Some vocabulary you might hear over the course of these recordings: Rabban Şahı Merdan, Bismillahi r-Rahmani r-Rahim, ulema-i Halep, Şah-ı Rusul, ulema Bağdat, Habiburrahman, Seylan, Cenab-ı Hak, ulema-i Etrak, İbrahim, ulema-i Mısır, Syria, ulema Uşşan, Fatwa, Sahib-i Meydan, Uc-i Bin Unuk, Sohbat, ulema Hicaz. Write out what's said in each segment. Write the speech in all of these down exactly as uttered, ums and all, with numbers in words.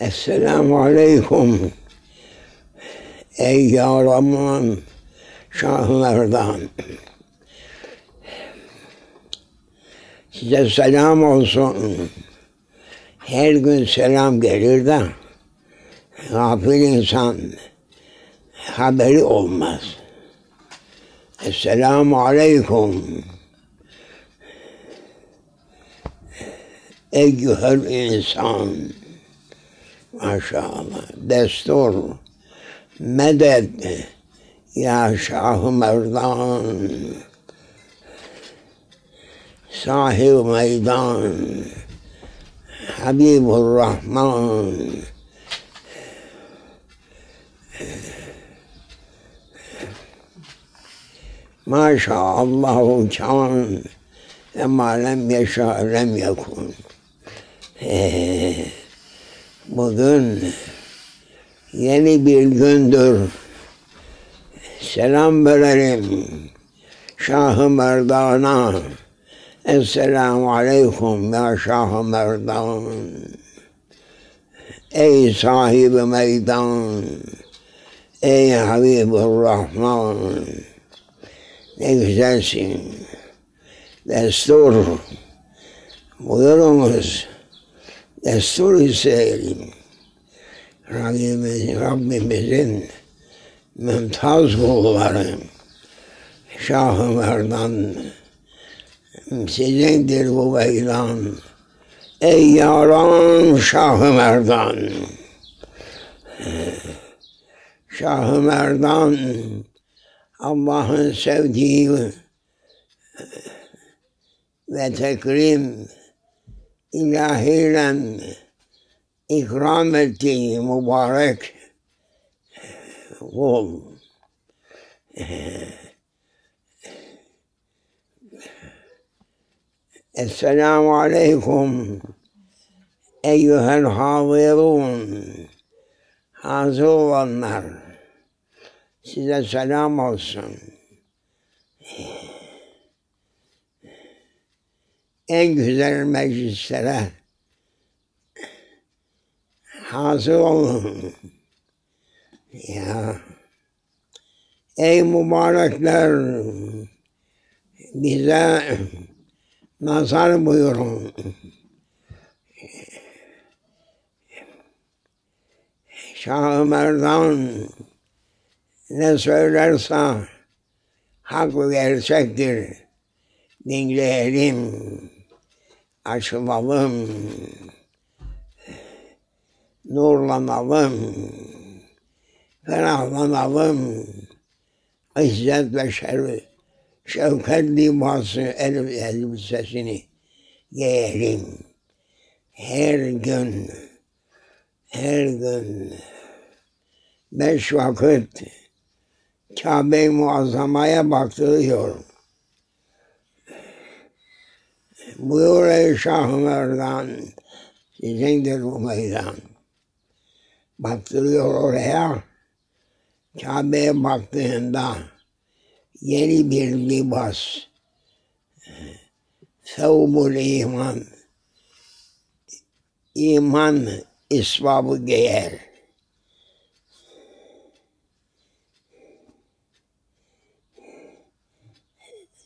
Esselamu Aleyküm. Ey ya Rabban Şahı Merdan. Size selam olsun. Her gün selam gelir de gafil insan haberi olmaz. Esselamu Aleyküm. Eyyühel insan. Maşallah. Destur. Medet. Ya Şah-ı Merdan. Sahib-i Meydan. Habiburrahman. Maşallahü kân. Emmâ lem yeşâ lem yekûn. Bugün yeni bir gündür. Selam verelim Şah-ı Merdan'a. Esselamu Aleyküm ya Şah-ı Merdan. Ey Sahib-i Meydan. Ey Habiburrahman. Ne güzelsin. Destur. Buyurunuz. Destur isteyelim. Rabbimiz, Rabbimizin mümtaz kulları Şah-ı Merdan, sizindir bu beylan. Ey yaram Şah-ı Merdan. Şah-ı Merdan Allah'ın sevdiği ve tekrim ilahiyle ikram ettiği mübarek kul. Esselamu Aleyküm eyyühel hadirun. Hazır olanlar, size selam olsun. En güzel meclislere hazır olun. Ya. Ey mübarekler, bize nazar buyurun. Şah-ı Merdan ne söylerse hak ve gerçektir. Dinleyelim. Açılalım, nurlanalım, ferahlanalım, izzet ve şerif, şevket libası elbisesini giyelim. Her gün, her gün, beş vakit Kâbe-i Muazzama'ya baktırıyor. Buyur ey Şah-ı Merdan, sizindir bu meydan. Baktırıyor oraya, Kâbe'ye baktığında yeni bir libas, sevbul iman, iman isbabı giyer.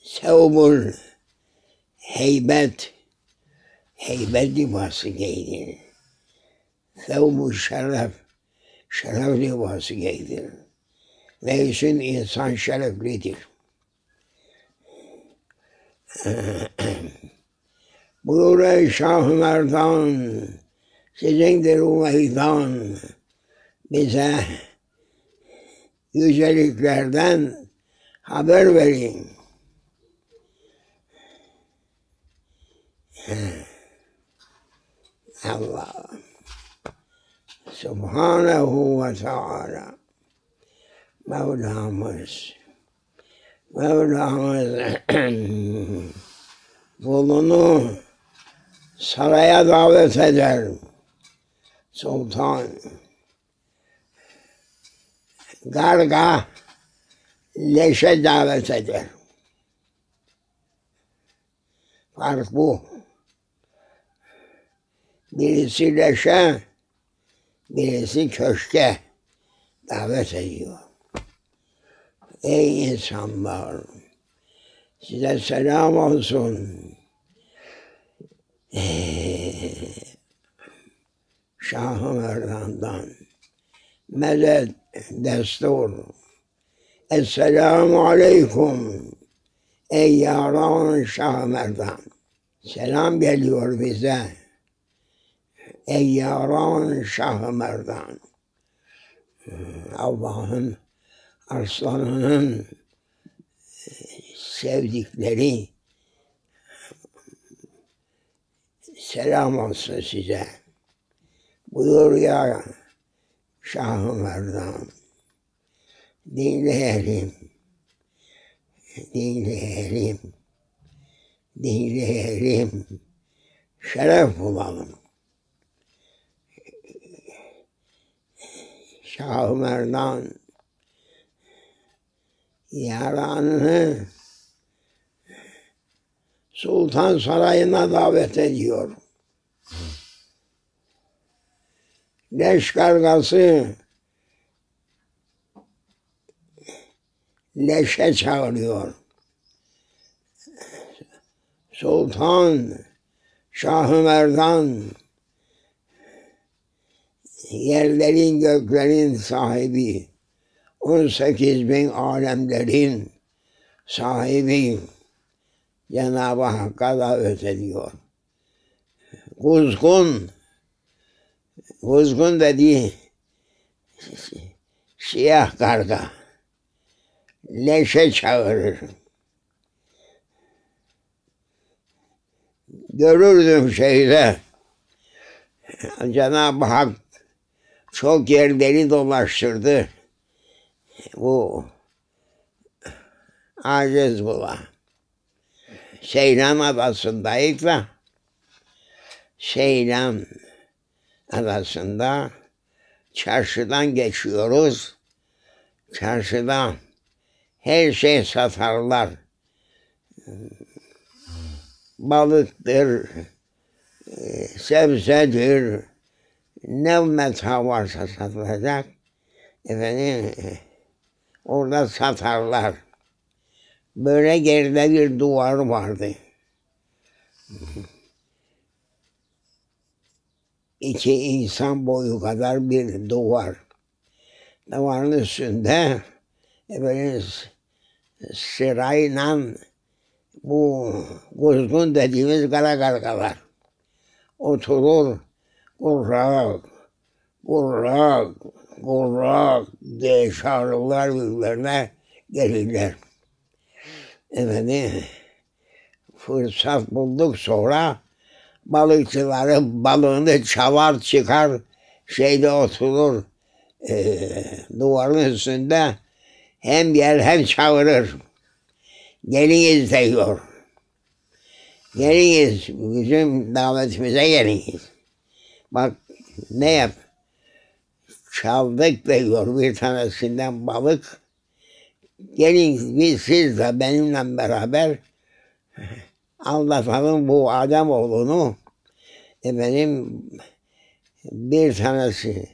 Sevbul heybet, heybet libası giydir. Sevb-ü şeref, şeref libası giydir. Ve için insan şereflidir. Buyur ey Şah-ı Merdan, sizindir o meydan. Bize yüceliklerden haber verin. Allah Subhanehu ve Teala Mevlamız Mevlamız kulunu saraya davet eder. Sultan garga leşe davet eder. Fark bu. Birisi leşe, birisi köşke davet ediyor. Ey insanlar, size selam olsun. Ee, Şah-ı Merdan'dan medet, destur. Esselamu aleyküm. Ey ya Rabban Şahı Merdan. Selam geliyor bize. Ey ya Rabban Şahı Merdan. Allah'ın arslanının sevdikleri selam olsun size. Buyur ya Şah-ı Merdan. Dinleyelim, dinleyelim, dinleyelim, şeref bulalım. Şah-ı Merdan yaranını Sultan Sarayı'na davet ediyor. Leş kargası leşe çağırıyor. Sultan Şah-ı Merdan, yerlerin göklerin sahibi, on sekiz bin alemlerin sahibi Cenab-ı Hakk'a davet ediyor. Kuzgun, kuzgun dediği siyah karga, leşe çağırır. Görürdüm şeyde, Cenab-ı Hak çok yerleri dolaştırdı bu aciz bula. Seylan adasındayız da, Seylan adasında çarşıdan geçiyoruz. Çarşıdan her şey satarlar. Balıktır, sebzedir, ne meta varsa satılacak. Efendim, orada satarlar. Böyle geride bir duvar vardı. İki insan boyu kadar bir duvar. Duvarın üstünde efendim, sırayla bu kuzgun dediğimiz kara kargalar oturur, kurrak, kurrak, kurrak diye çağırırlar, birbirlerine gelirler. Efendim, fırsat bulduk sonra balıkçıları balığını çavar çıkar, şeyde oturur, e, duvarın üstünde hem yer hem çağırır. Geliniz diyor. Geliniz, bizim davetimize geliniz. Bak ne yap? Çaldık diyor bir tanesinden balık. Gelin biz siz de benimle beraber anlatalım bu Ademoğlu'nu. Efendim, bir tanesi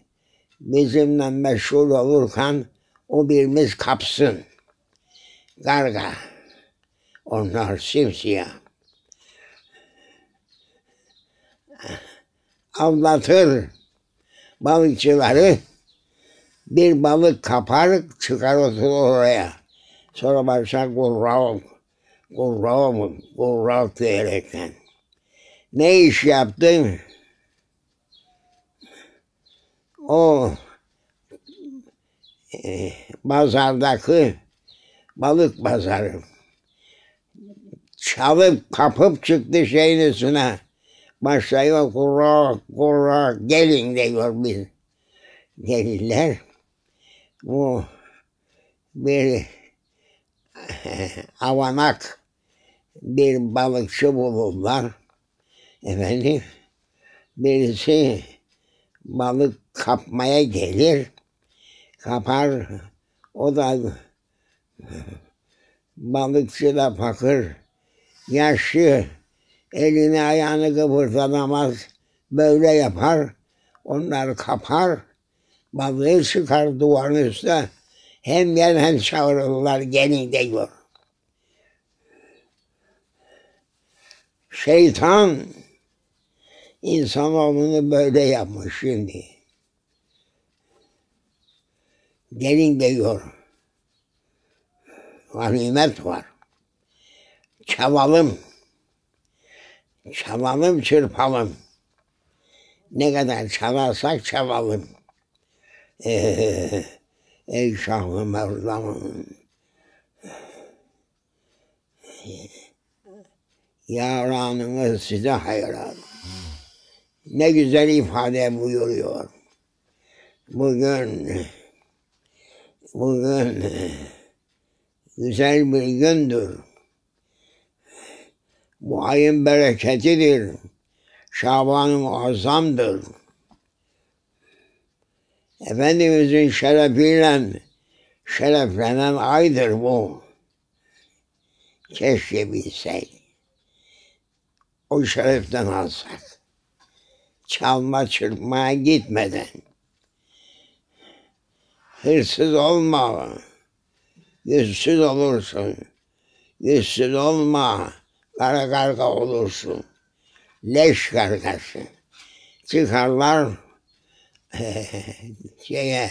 bizimle meşhur olurken o birimiz kapsın. Garga. Onlar simsiyah. Avlatır balıkçıları, bir balık kapar, çıkar oturur oraya. Sonra başlar kurrak, kurrak, kurrak diyerekten. Ne iş yaptın? O e, pazardaki balık pazarı. Çalıp kapıp çıktı şeyin üstüne. Başlıyor kurrak kurrak, gelin diyor biz. Gelirler. Bu bir avanak bir balıkçı bulurlar. Efendim, birisi balık kapmaya gelir. Kapar, o da balıkçı da fakir. Yaşlı, elini ayağını kıpırdatamaz, böyle yapar. Onlar kapar, balığı çıkar duvarın üstüne. Hem yer hem çağırırlar, gelin diyor. Şeytan insanoğlunu böyle yapmış şimdi. Gelin diyor. Ganimet var. Çalalım. Çalalım, çırpalım. Ne kadar çalarsak çalalım. Ee, ey Şah-ı Merdan. Yaranınız size hayran. Ne güzel ifade buyuruyor. Bugün, bugün güzel bir gündür. Bu ayın bereketidir. Şaban-ı Muazzam'dır. Efendimizin şerefiyle şereflenen aydır bu. Keşke bilseydik. O şereften alsak. Çalma çırpmaya gitmeden. Hırsız olma. Yüzsüz olursun. Yüzsüz olma. Kara karga olursun. Leş kargası. Çıkarlar şeye,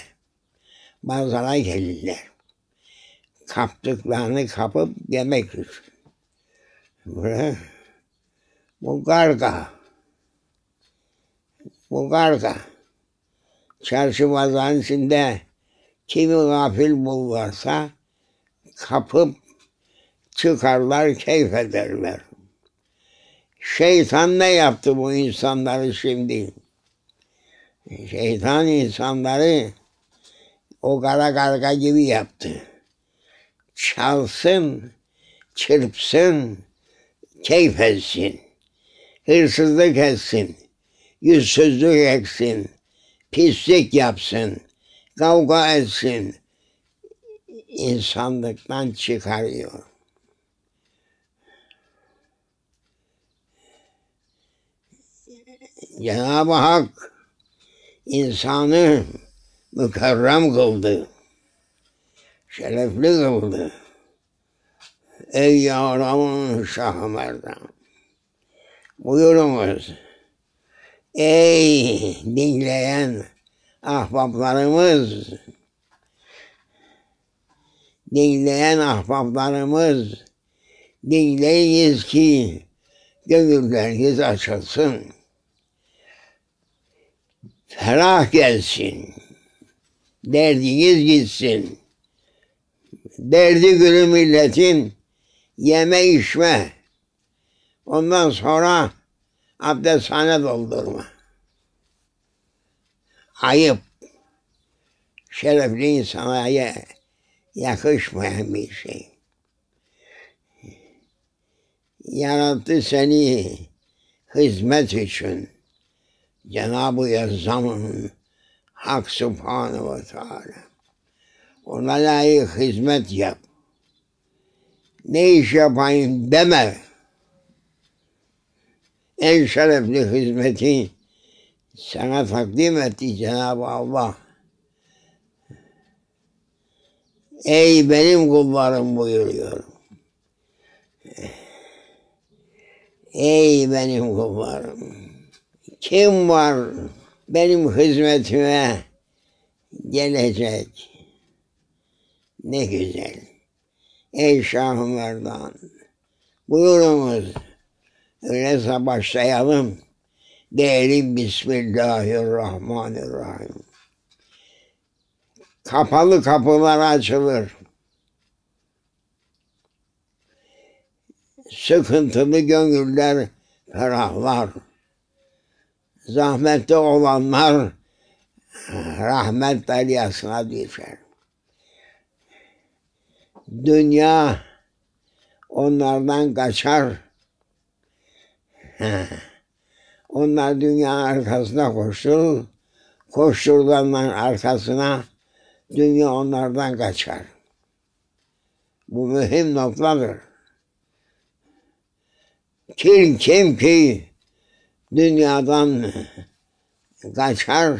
manzara gelirler. Kaptıklarını kapıp yemek için. Buraya, bu karga, bu karga, çarşı pazarın içinde kimi gafil bulursa kapıp çıkarlar, keyif ederler. Şeytan ne yaptı bu insanları şimdi? Şeytan insanları o kara karga gibi yaptı. Çalsın, çırpsın, keyif etsin, hırsızlık etsin, yüzsüzlük etsin, pislik yapsın, kavga etsin. İnsanlıktan çıkarıyor. Cenab-ı Hak İnsanı mükerrem kıldı, şerefli kıldı. Ey ya Rabban Şahı Merdan, buyurunuz. Ey dinleyen ahbaplarımız, dinleyen ahbaplarımız, dinleyiniz ki gönülleriniz açılsın. Ferah gelsin, derdiniz gitsin. Derdi gülü milletin yeme içme, ondan sonra abdesthane doldurma. Ayıp, şerefli insana yakışmayan bir şey. Yarattı seni hizmet için. Cenab-ı Yezzam'ın Hak Subhanahu ve Teala. Ona layık hizmet yap. Ne iş yapayım deme. En şerefli hizmeti sana takdim etti Cenab-ı Allah. Ey benim kullarım buyuruyor. Ey benim kullarım. Kim var benim hizmetime gelecek? Ne güzel. Ey Şah-ı Merdan, buyurunuz. Öyleyse başlayalım. Diyelim Bismillahirrahmanirrahim. Kapalı kapılar açılır. Sıkıntılı gönüller ferahlar. Zahmetli olanlar rahmet deryasına düşer. Dünya onlardan kaçar. Onlar dünyanın arkasına koşturur. Koşturulanların arkasına dünya onlardan kaçar. Bu mühim noktadır. Kim kim ki dünyadan kaçar,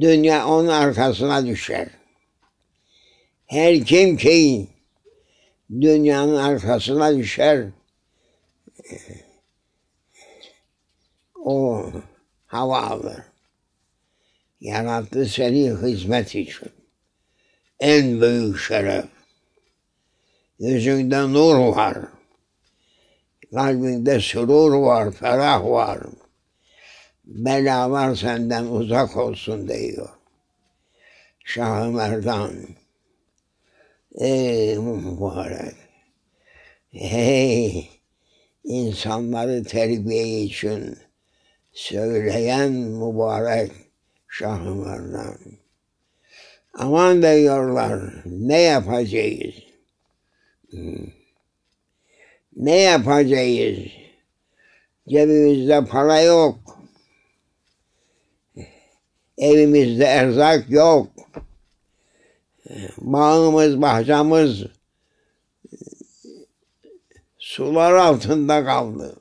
dünya onun arkasına düşer. Her kim ki dünyanın arkasına düşer, o hava alır. Yarattı seni hizmet için. En büyük şeref. Yüzünde nur var. Kalbinde sürur var, ferah var. Belalar senden uzak olsun diyor Şahı Merdan. Ey mübarek! Hey! İnsanları terbiye için söyleyen mübarek Şahı Merdan. Aman diyorlar, ne yapacağız? Ne yapacağız? Cebimizde para yok. Evimizde erzak yok. Bağımız, bahçamız sular altında kaldı.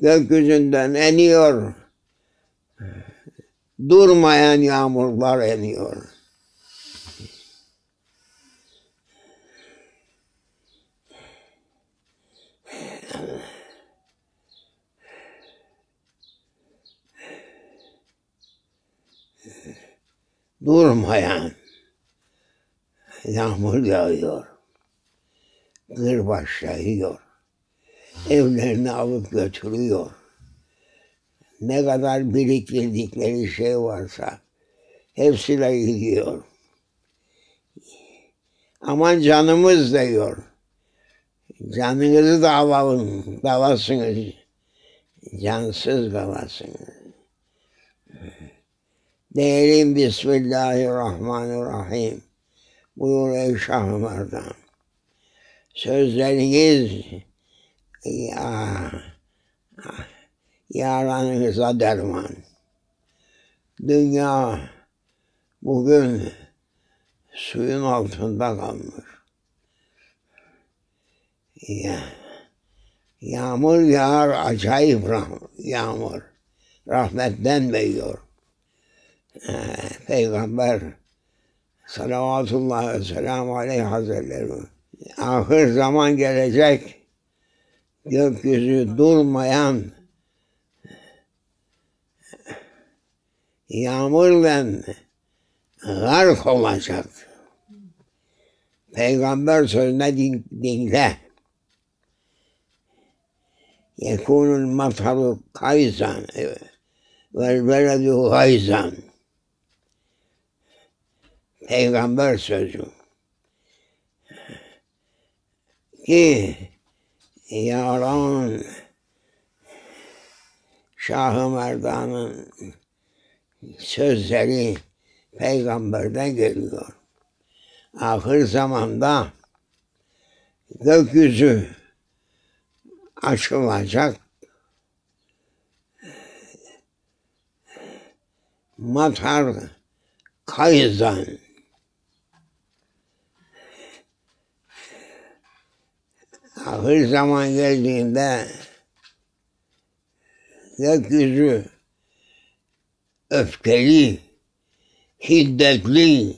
Gökyüzünden eniyor. Durmayan yağmurlar eniyor. Durmayan yağmur yağıyor, kırbaç yağıyor, evlerini alıp götürüyor. Ne kadar biriktirdikleri şey varsa hepsiyle gidiyor. Aman canımız diyor, canınızı da alalım, kalasınız, cansız kalasınız. Diyelim Bismillahirrahmanirrahim. Buyur ey Şah-ı Merdan. Sözleriniz ya, yaranınıza derman. Dünya bugün suyun altında kalmış. Ya, yağmur yağar, acayip yağmur. Rahmetten veriyor. Peygamber salavatullahi ve selamu aleyhi hazretleri. Ahir zaman gelecek, gökyüzü durmayan yağmurla gark olacak. Peygamber sözüne dinle. Yekûnul mataru kaysan vel beledû gayzan. Peygamber sözü ki yarın Şah-ı Merdan'ın sözleri Peygamber'den geliyor. Ahir zamanda gökyüzü açılacak, matar kayızdan. Ahir zaman geldiğinde gökyüzü öfkeli, hiddetli,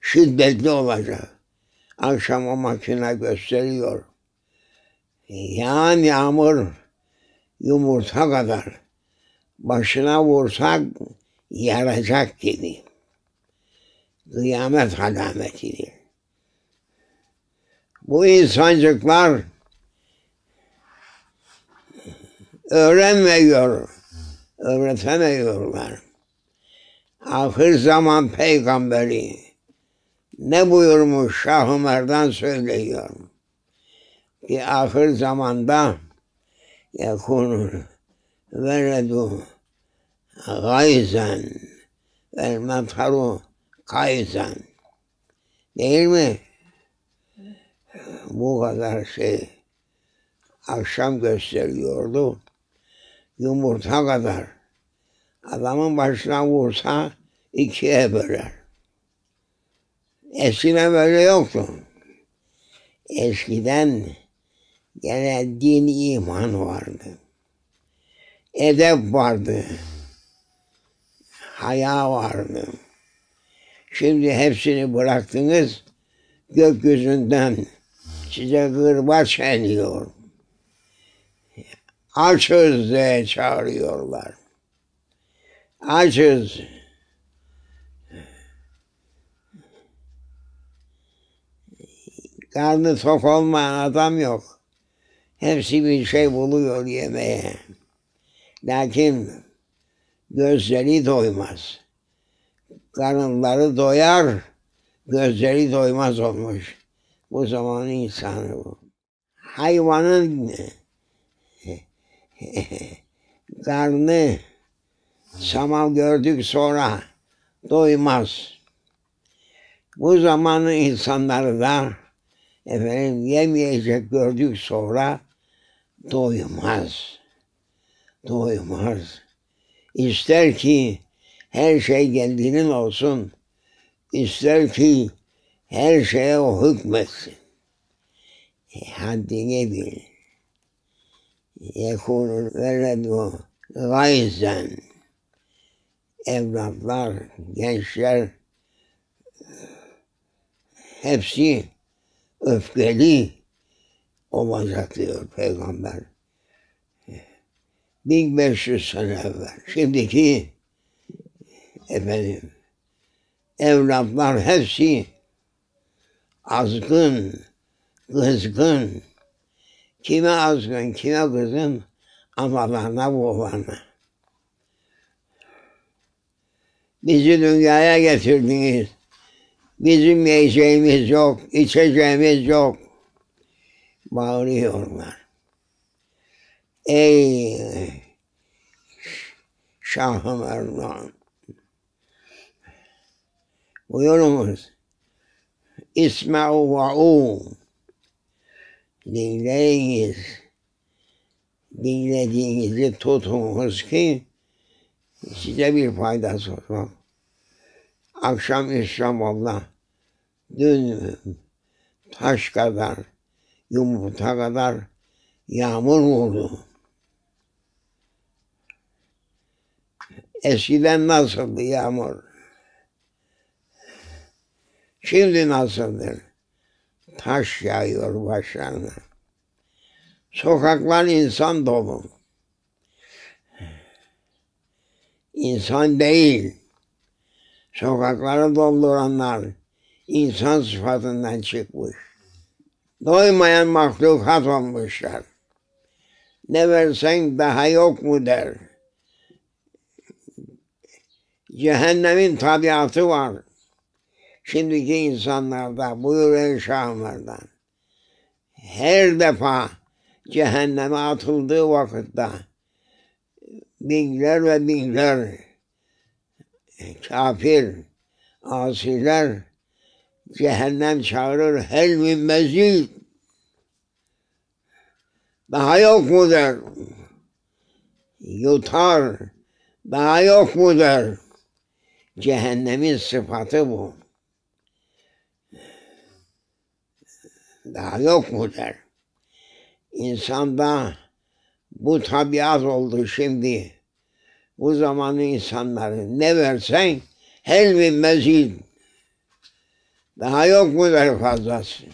şiddetli olacak. Akşam o makine gösteriyor. Yağan yağmur yumurta kadar, başına vursak yaracak gibi. Kıyamet alametidir. Bu insancıklar öğrenmiyor, öğretemiyorlar. Ahir zaman peygamberi ne buyurmuş Şah-ı Merdan söylüyor. Ki ahir zamanda yekûnul veledû gayzen vel mataru kayzen. Değil mi? Bu kadar şey akşam gösteriyordu. Yumurta kadar. Adamın başına vursa ikiye böler. Eskiden böyle yoktu. Eskiden gene din, iman vardı. Edep vardı. Haya vardı. Şimdi hepsini bıraktınız, gökyüzünden size gırbaç iniyor. Açız diye çağırıyorlar. Açız. Karnı tok olmayan adam yok. Hepsi bir şey buluyor yemeğe. Lakin gözleri doymaz. Karınları doyar, gözleri doymaz olmuş. Bu zamanın insanı bu. Hayvanın karnı saman gördük sonra doymaz. Bu zamanın insanları da efendim yemeyecek gördük sonra doymaz. Doymaz. İster ki her şey kendinin olsun, ister ki her şeye o hükmetsin. E, haddini bil. Yekûnul veledû gayzen. Evlatlar, gençler, hepsi öfkeli olacak diyor Peygamber. bin beş yüz sene evvel. Şimdiki efendim evlatlar hepsi azgın, kızgın. Kime azgın, kime kızgın? Analarına, babalarına. Bizi dünyaya getirdiniz. Bizim yiyeceğimiz yok, içeceğimiz yok. Bağırıyorlar. Ey Şah-ı Merdan, buyurunuz. İsma'u va'u. Dinleyiniz. Dinlediğinizi tutunuz ki size bir faydası olsun. Akşam İstanbul'da dün taş kadar, yumurta kadar yağmur vurdu. Eskiden nasıldı yağmur? Şimdi nasıldır? Taş yağıyor başlarına. Sokaklar insan dolu. İnsan değil. Sokakları dolduranlar insan sıfatından çıkmış. Doymayan mahlukat olmuşlar. Ne versen daha yok mu der. Cehennemin tabiatı var. Şimdiki insanlarda buyur ey Şah-ı Merdan. Her defa cehenneme atıldığı vakitte binler ve binler kafir, asiler cehennem çağırır. Hel min mezid. Daha yok mu der. Yutar. Daha yok mu der. Cehennemin sıfatı bu. Daha yok mu der. İnsanda bu tabiat oldu şimdi. Bu zamanın insanları ne versen hel min mezid. Daha yok mu der fazlası.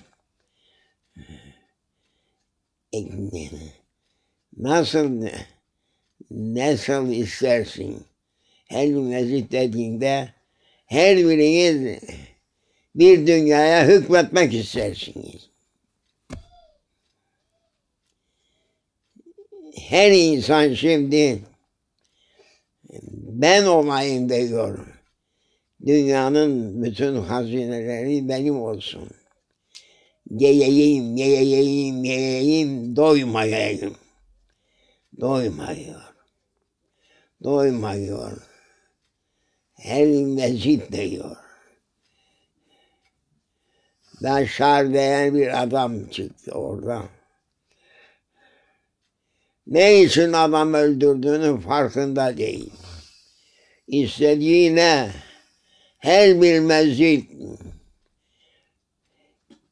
Nasıl, nasıl istersin? Her bir mezit dediğinde her biriniz bir dünyaya hükmetmek istersiniz. Her insan şimdi ben olayım diyor. Dünyanın bütün hazineleri benim olsun. Yeyeyim, yeyeyim, yeyeyim, doymayayım. Doymayıyor. Doymayıyor. Her mezit diyor. Ben şar diyen bir adam çıktı orada. Ne için adam öldürdüğünün farkında değil. İstediği ne? Her bir mezit.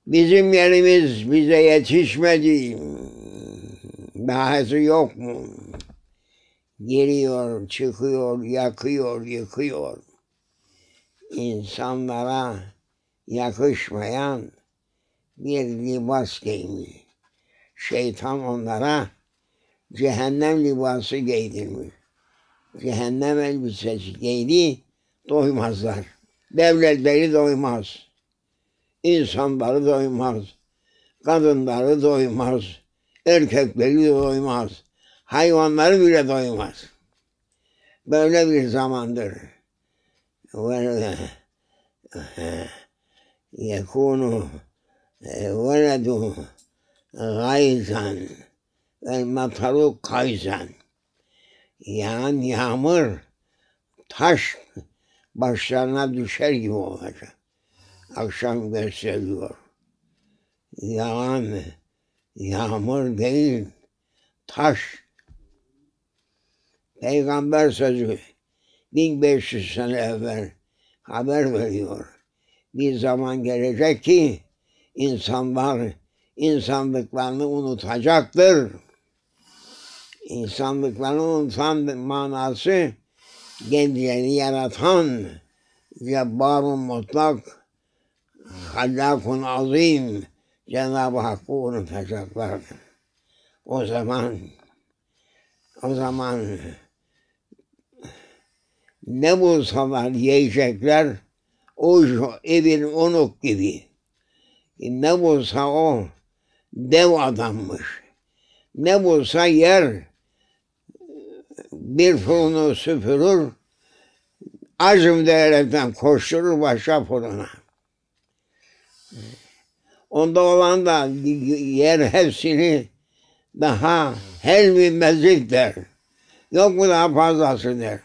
Bizim yerimiz bize yetişmedi. dahası yok mu? Giriyor, çıkıyor, yakıyor, yıkıyor. İnsanlara yakışmayan bir libas giymiş. Şeytan onlara cehennem libası giydirmiş. Cehennem elbisesi giydi, doymazlar. Devletleri doymaz. İnsanları doymaz. Kadınları doymaz. Erkekleri doymaz. Hayvanları bile doymaz. Böyle bir zamandır. يَكُونُ وَلَدُ غَيْزًا وَالْمَطَرُ قَيْزًا. Yağan yağmur taş başlarına düşer gibi olacak. Akşam gösteriyor. Yağan yağmur değil, taş. Peygamber sözü bin beş yüz sene evvel haber veriyor. Bir zaman gelecek ki insanlar insanlıklarını unutacaktır. İnsanlıklarını unutan manası kendilerini yaratan Cebbar-ı Mutlak, Hallak-ı Azim Cenab-ı Hakk'ı unutacaklardır. O zaman o zaman ne bulsalar yiyecekler, Uc-i Bin Unuk gibi. Ne bulsa o dev adammış. Ne bulsa yer, bir fırını süpürür, acım değerlerinden koşturur başka fırına. Onda olan da yer hepsini daha helmi mezid der. Yok mu daha fazlası der.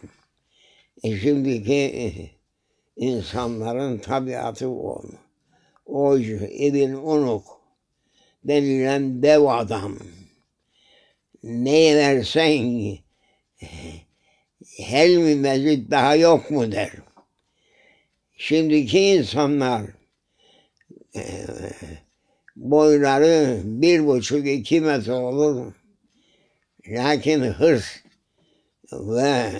E şimdiki insanların tabiatı o. Uc-i Bin Unuk denilen dev adam. Ne versen helmi mezid daha yok mu der. Şimdiki insanlar boyları bir buçuk iki metre olur. Lakin hırs ve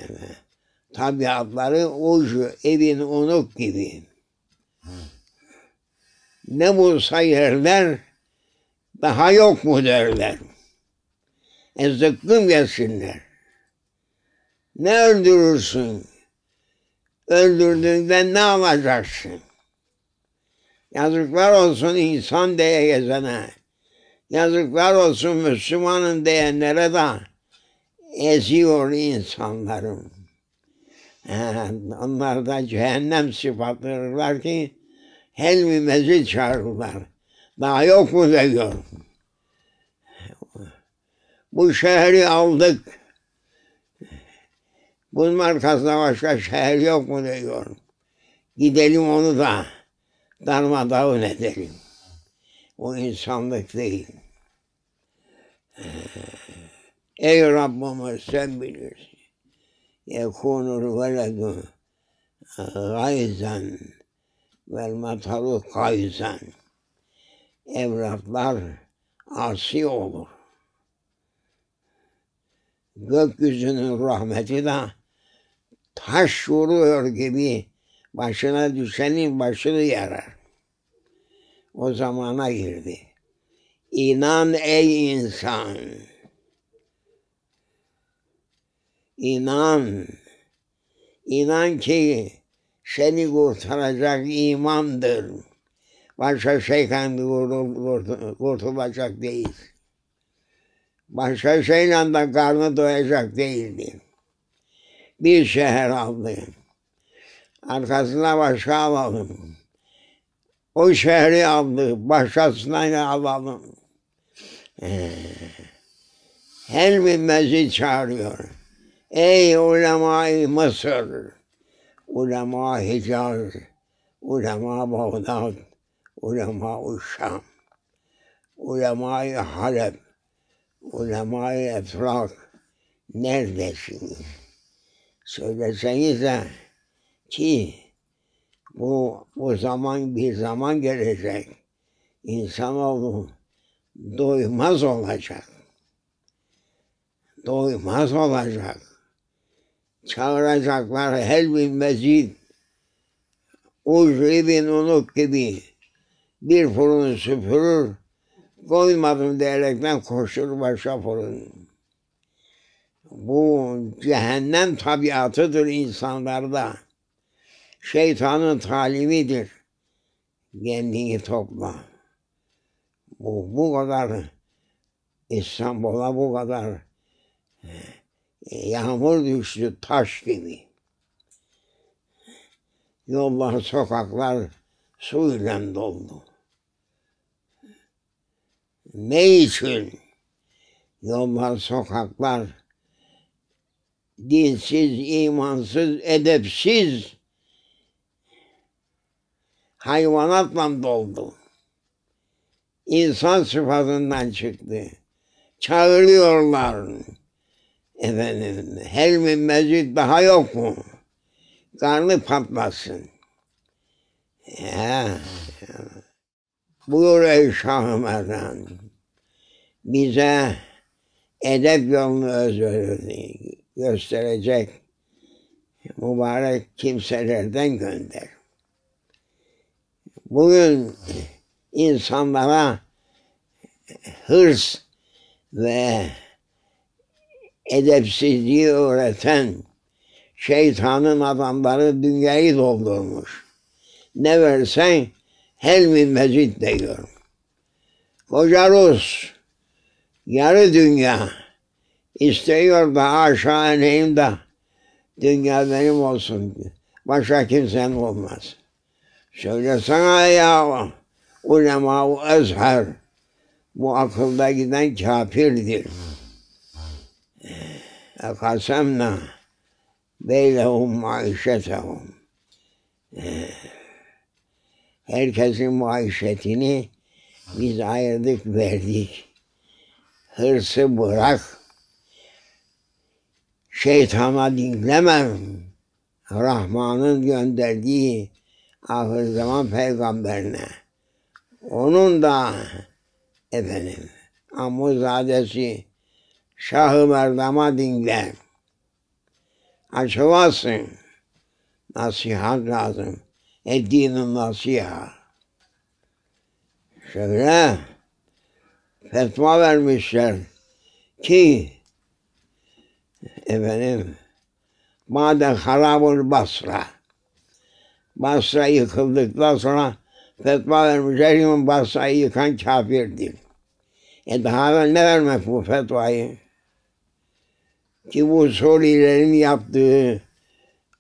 tabiatları Uc-i Bin Unuk gibi. Ne bulsa yerler, daha yok mu derler. E zıkkım yesinler. Ne öldürürsün? Öldürdüğünden ne alacaksın? Yazıklar olsun insan diye gezene. Yazıklar olsun Müslümanım diyenlere de eziyor insanların. Onlar da cehennem sıfatlarılar ki helmi mezid çağırırlar. Daha yok mu diyor. Bu şehri aldık. Bunun arkasında başka şehir yok mu diyor. Gidelim onu da darmadağın edelim. O insanlık değil. Ey Rabbimiz sen bilirsin. يَكُونُ الْوَلَدُ غَيْزًا وَالْمَطَرُ قَيْزًا. Evlatlar asi olur. Gökyüzünün rahmeti de taş vuruyor gibi başına düşenin başını yarar. O zamana girdi. İnan ey insan! İnan, inan ki seni kurtaracak imandır. Başka şeyden kurtulacak değil. Başka şeyle de karnı doyacak değildi. Bir şehir aldı. Arkasına başka alalım. O şehri aldı, başkasına alalım. Her bir mezid çağırıyor. Ey ulema-i Mısır, ulema Hicaz, ulema Bağdat, ulema Uşşan, ulema-i Halep, ulema-i Etrak, neredesiniz? Söylesenize ki bu, bu zaman bir zaman gelecek, insanoğlu doymaz olacak. doymaz olacak. Çağıracaklar her bir mezid, Uc-i Bin Unuk gibi bir fırın süpürür, koymadım diyerekten koşur başa fırın. Bu cehennem tabiatıdır insanlarda. Şeytanın talimidir. Kendini topla. Bu, bu kadar İstanbul'a bu kadar yağmur düştü taş gibi. Yollar, sokaklar suyla doldu. Ne için? Yollar, sokaklar dinsiz, imansız, edepsiz hayvanatla doldu. İnsan sıfatından çıktı. Çağırıyorlar. Efendim, her bir mezid daha yok mu? Karnı patlasın. Ya. Buyur ey Şah-ı Merdan. Bize edep yolunu özverdi, gösterecek mübarek kimselerden gönder. Bugün insanlara hırs ve edepsizliği öğreten şeytanın adamları dünyayı doldurmuş. Ne versen helmi mezid diyor. Koca Rus, yarı dünya istiyor da aşağı ineyim de dünya benim olsun. Başka kimsen olmaz. Söylesene ya ulema-i Ezher, bu akılda giden kafirdir. Kasemna beylehum maişetehum. Herkesin maişetini biz ayırdık, verdik. Hırsı bırak. Şeytana dinlemem. Rahman'ın gönderdiği ahir zaman peygamberine. Onun da efendim amuzadesi Şah-ı Merdan'a dinle. Açılasın. Nasihat lazım. Eddinin nasiha. Şöyle fetva vermişler ki efendim bade harabul Basra. Basra yıkıldıktan sonra fetva vermişler ki Basra'yı yıkan kafirdir. E daha evvel ne vermek bu fetvayı? Ki bu Suriyelerin yaptığı,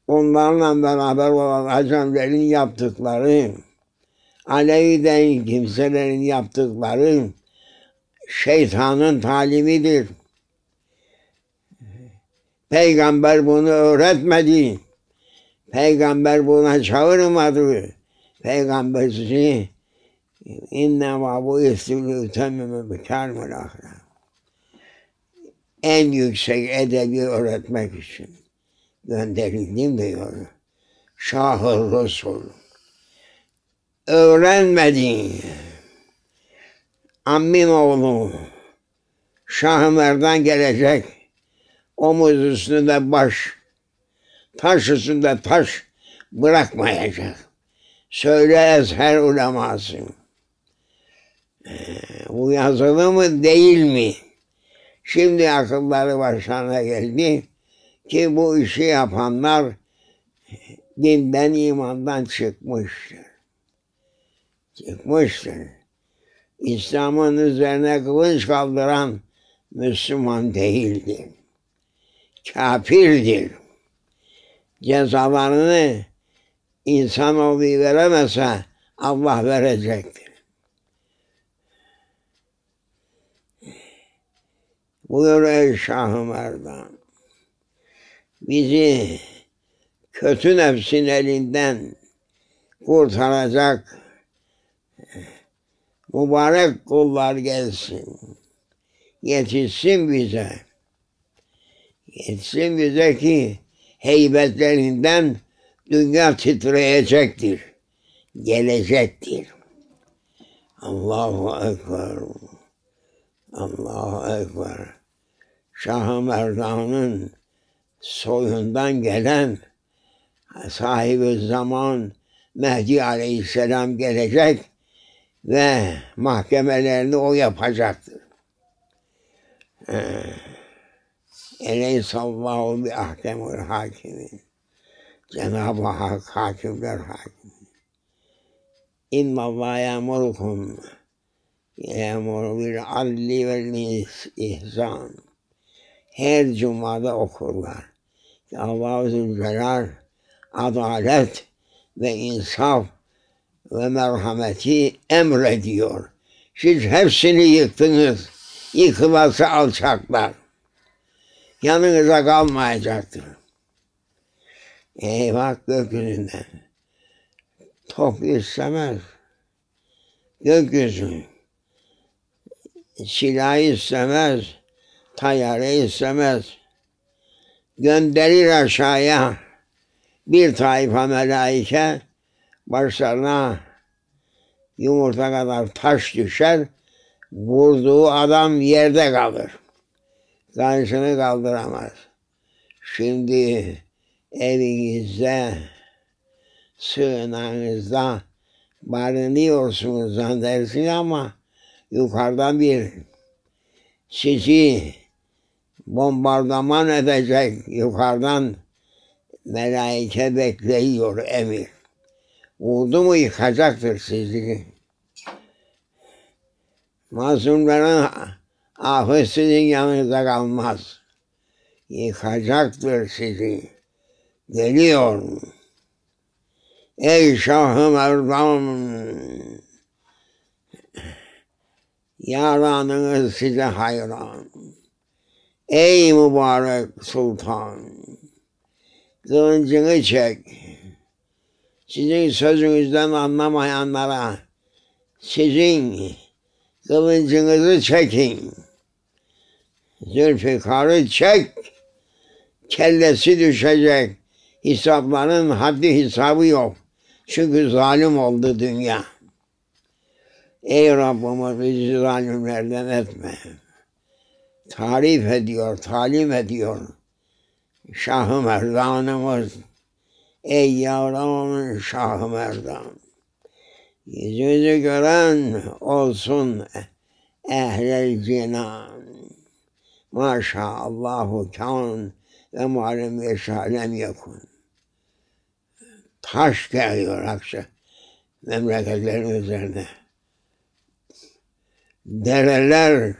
onlarla beraber olan Acemlerin yaptıkları, Alevi'den kimselerin yaptıkları şeytanın talimidir. Peygamber bunu öğretmedi. Peygamber buna çağırmadı. Peygamber sizi İnnemâ bu'istilû temmime bikârmel ahlâh. En yüksek edebi öğretmek için gönderildim diyor Şah-ı Rusul. Öğrenmedi. Ammin oğlu Şah-ı Merdan gelecek. Omuz üstünde baş, taş üstünde taş bırakmayacak. Söyle Ezher uleması. Bu yazılı mı değil mi? Şimdi akılları başlarına geldi ki bu işi yapanlar dinden, imandan çıkmıştır. Çıkmıştır. İslam'ın üzerine kılıç kaldıran Müslüman değildir. Kafirdir. Cezalarını insanoğlu veremese Allah verecektir. Buyur ey Şah-ı Merdan, bizi kötü nefsin elinden kurtaracak mübarek kullar gelsin. Yetişsin bize. Yetişsin bize ki heybetlerinden dünya titreyecektir. Gelecektir. Allahu Ekber. Allahu Ekber. Şah-ı Merdan'ın soyundan gelen sahibi zaman Mehdi Aleyhisselam gelecek ve mahkemelerini o yapacaktır. Eleyhissallahu bi ahkemul hakimin. Cenab-ı Hak hakimler hakim. İnna Allah ya'murukum ya'muru bil adli vel ihsan. Her cumada okurlar. Allah-u Zülcelal adalet ve insaf ve merhameti emrediyor. Siz hepsini yıktınız. Yıkılası alçaklar. Yanınıza kalmayacaktır. Eyvah gökyüzünden. Top istemez. Gökyüzü. Silah istemez. Tayyare istemez. Gönderir aşağıya bir taifa melaike, başlarına yumurta kadar taş düşer, vurduğu adam yerde kalır. Karşını kaldıramaz. Şimdi evinizde, sığınağınızda barınıyorsunuz zannedersin ama yukarıdan bir sizi bombardıman edecek yukarıdan melaike bekliyor emir. Vurdu mu yıkacaktır sizi. Mazlumların affı sizin yanınıza kalmaz. Yıkacaktır sizi. Geliyor. Ey Şah-ı Merdan! Yaranınız size hayran. Ey mübarek sultan! Kılıncını çek. Sizin sözünüzden anlamayanlara sizin kılıncınızı çekin. Zülfikar'ı çek. Kellesi düşecek. Hesapların haddi hesabı yok. Çünkü zalim oldu dünya. Ey Rabbimiz bizi zalimlerden etme. Tarif ediyor, talim ediyor. Şah-ı Merdan'ımız, ey yavrum Şah-ı Merdan, yüzünü gören olsun ehl-i cinan. Maşallahu kan ve malum yeşalem yakun. Taş geliyor akşam memleketlerin üzerine. Dereler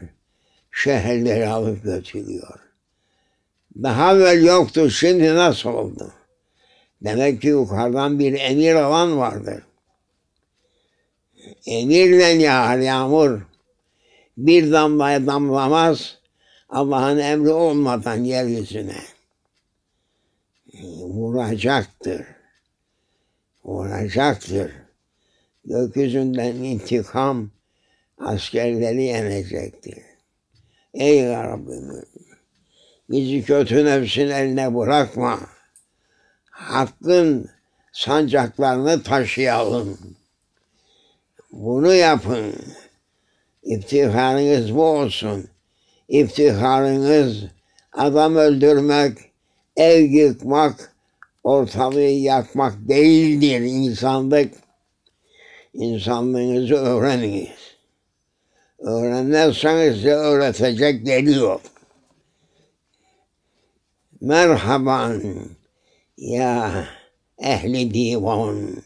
şehirleri alıp götürüyor. Daha evvel yoktu, şimdi nasıl oldu? Demek ki yukarıdan bir emir alan vardır. Emirle yağar yağmur. Bir damlaya damlamaz Allah'ın emri olmadan yeryüzüne. Vuracaktır. Vuracaktır. Gökyüzünden intikam askerleri yenecektir. Ey Rabbimiz! Bizi kötü nefsin eline bırakma. Hakkın sancaklarını taşıyalım. Bunu yapın. İftiharınız bu olsun. İftiharınız adam öldürmek, ev yıkmak, ortalığı yakmak değildir insanlık. İnsanlığınızı öğreniniz. Öğrenmezseniz de öğretecek geliyor. Merhaban ya ehli divan,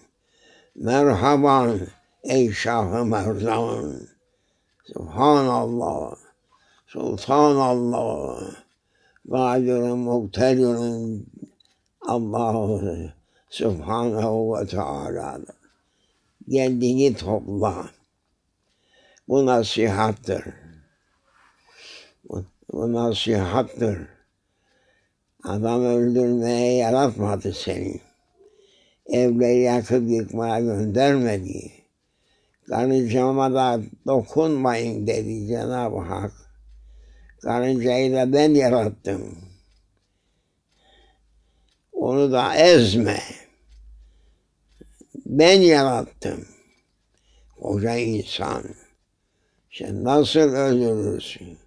merhaban ey Şah-ı Merdan. Subhanallah, Sultanallah, Kadirun Muktedirun, Allah Subhanahu ve Teala'dır. Geldiğini topla. Bu nasihattır. Bu, bu nasihattır. Adam öldürmeye yaratmadı seni. Evleri yakıp yıkmaya göndermedi. Karıncama da dokunmayın dedi Cenab-ı Hak. Karıncayı da ben yarattım. Onu da ezme. Ben yarattım. Koca insan. Sen nasıl öldürürsün?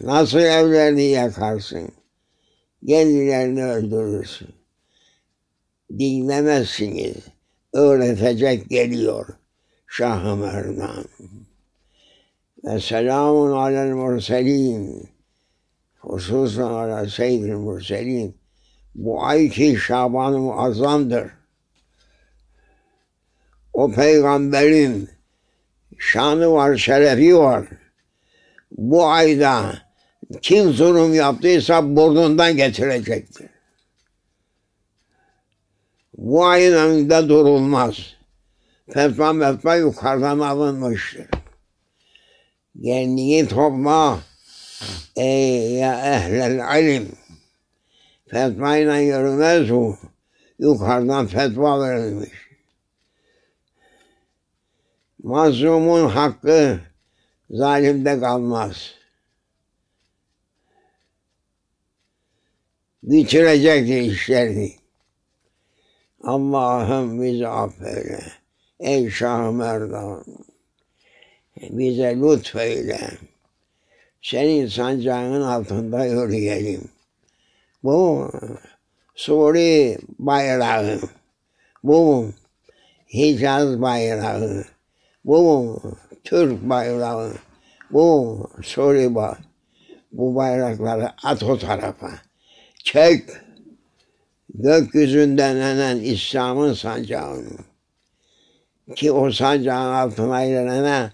Nasıl evlerini yakarsın, kendilerini öldürürsün. Dinlemezsiniz, öğretecek geliyor Şah-ı Merdan. Ve selamun alel murselin, hususan ala seyyidil murselin. Bu ayki Şaban-ı Muazzam'dır. O peygamberin şanı var, şerefi var. Bu ayda kim zulüm yaptıysa burnundan getirecektir. Bu ayın önünde durulmaz. Fetva metva yukarıdan alınmıştır. Kendini topla ey ya ehlel ilim. Fetvayla yürümez bu. Yukarıdan fetva verilmiş. Mazlumun hakkı zalimde kalmaz. Bitirecektir işlerini. Allah'ım bizi affeyle. Ey Şah-ı Merdan. Bize lütfeyle. Senin sancağının altında yürüyelim. Bu Suri bayrağı. Bu Hicaz bayrağı. Bu Türk bayrağı. Bu Suri bayrağı. Bu bayrakları at o tarafa. Çek gökyüzünden inen İslam'ın sancağını. Ki o sancağın altına inene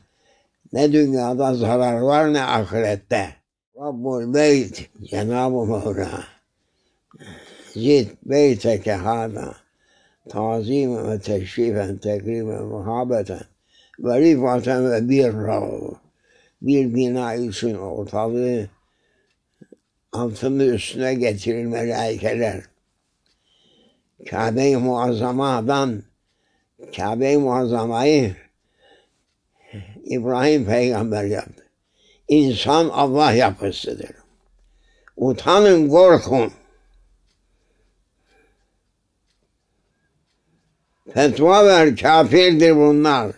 ne dünyada zarar var ne ahirette. Rabbul Beyt, Cenab-ı Mevla. Zid beyteke hâda. Tazîmen ve teşrifen, tekrimen, muhabbeten. Ve rifaten ve birrav. Bir bina için ortalığı altını üstüne getirir melaikeler. Kâbe-i Muazzama'dan, Kâbe-i Muazzama'yı İbrahim peygamber yaptı. İnsan Allah yapısıdır. Utanın, korkun. Fetva ver, kafirdir bunlar.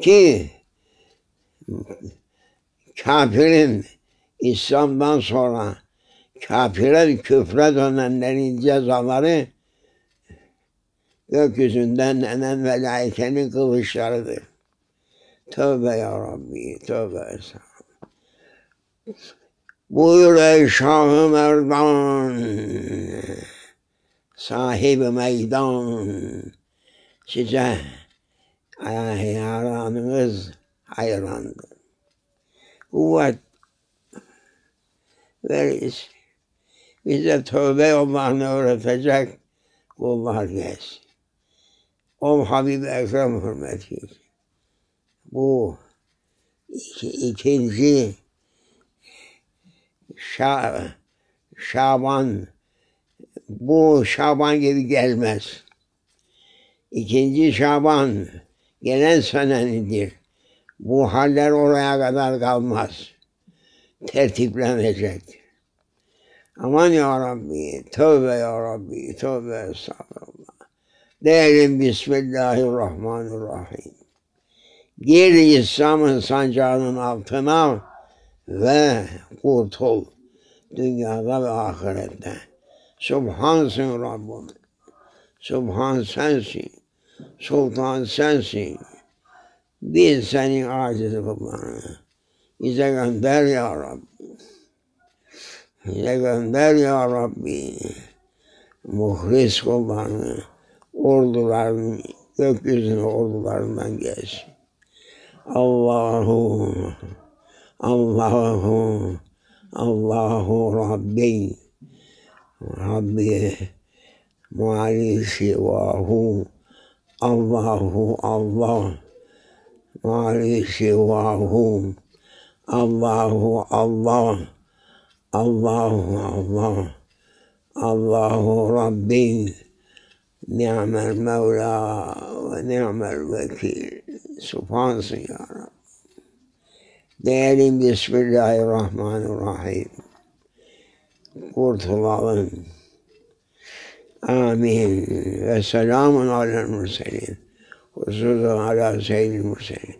Ki kafirin İslam'dan sonra kafire, küfre dönenlerin cezaları gökyüzünden inen melaikenin kılıçlarıdır. Tövbe ya Rabbi, tövbe estağfurullah. Buyur ey Şah-ı Merdan, Sahib-i Meydan, size hayranınız hayrandır. Kuvvet veririz. Bize tövbe yollarını öğretecek kullar gelsin. O Habib-i Ekrem hürmeti. Bu iki, ikinci Şa, Şaban, bu Şaban gibi gelmez. İkinci Şaban gelen senenidir. Bu haller oraya kadar kalmaz. Tertiplenecektir. Aman ya Rabbi, tövbe ya Rabbi, tövbe estağfurullah. Diyelim Bismillahi r-Rahmani r-Rahim. Gir İslam'ın sancağının altına ve kurtul dünyada ve ahirette. Subhansın Rabbim. Subhan sensin. Sultan sensin. Biz senin acizi kullarını. Bize gönder ya Rabbi. Bize gönder ya Rabbi. Muhlis kullarını, orduların, gökyüzünün ordularından gelsin. Allahu, Allahu, Allahu Rabbi. Rabbi, muali şivahu. Allahu, Allah, muali şivahu. Allahu, Allah, Allahu, Allah, Allahu Rabbi. Ni'mel Mevla ve ni'mel vekil. Subhansın ya Rabbi. Diyelim Bismillahirrahmanirrahim. Kurtulalım. Amin. Ve selamun alel murselin. Hususun ala seyyidil murselin.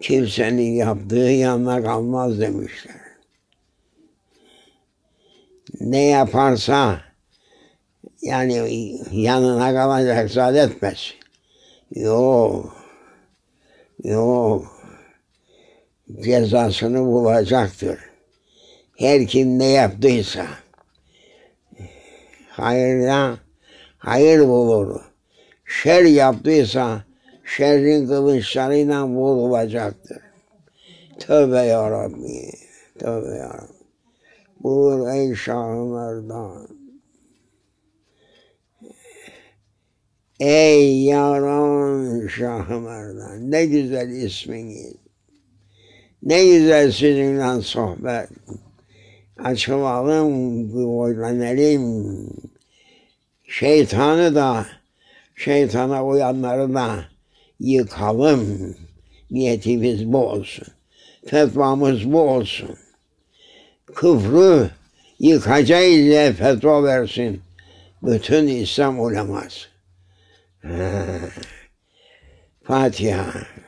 Kimsenin yaptığı yanına kalmaz demişler. ne yaparsa yani yanına kalacak zat etmez. Yok. Yok. Cezasını bulacaktır. Her kim ne yaptıysa hayırla hayır bulur. Şer yaptıysa şerrin kılıçlarıyla vurulacaktır. Tövbe ya Rabbi, tövbe ya Rabbi. Buyur ey Şah-ı Merdan. Ey yaran Şah-ı Merdan, ne güzel isminiz. Ne güzel sizinle sohbet. Açılalım, güvenelim. Şeytanı da, şeytana uyanları da yıkalım. Niyetimiz bu olsun. Fetvamız bu olsun. Küfrü yıkacağız diye fetva versin bütün İslam uleması. Fatiha.